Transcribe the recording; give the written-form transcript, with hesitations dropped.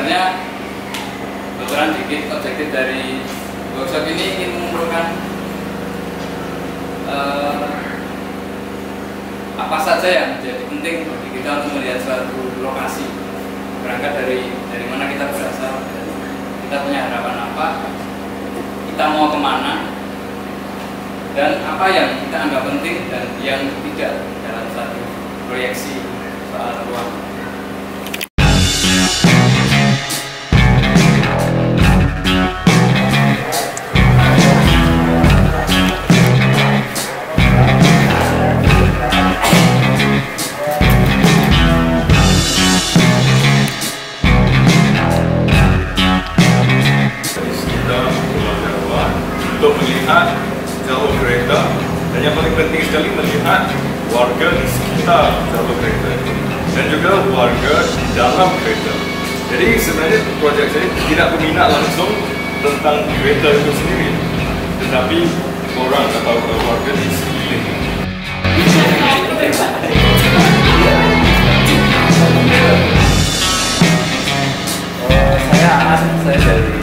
sebenarnya ukuran sedikit objektif dari workshop ini ingin mengumpulkan apa saja yang menjadi penting bagi kita untuk melihat suatu lokasi, berangkat dari mana kita berasal, kita punya harapan apa, kita mau kemana, dan apa yang kita anggap penting dan yang tidak dalam satu proyeksi soal ruang. Untuk melihat jalur kereta, dan yang paling penting sekali melihat warga di sekitar jalur kereta dan juga warga di dalam kereta. Jadi sebenarnya projek saya tidak berminat langsung tentang kereta itu sendiri, tetapi orang atau warga di sekitar. Saya dari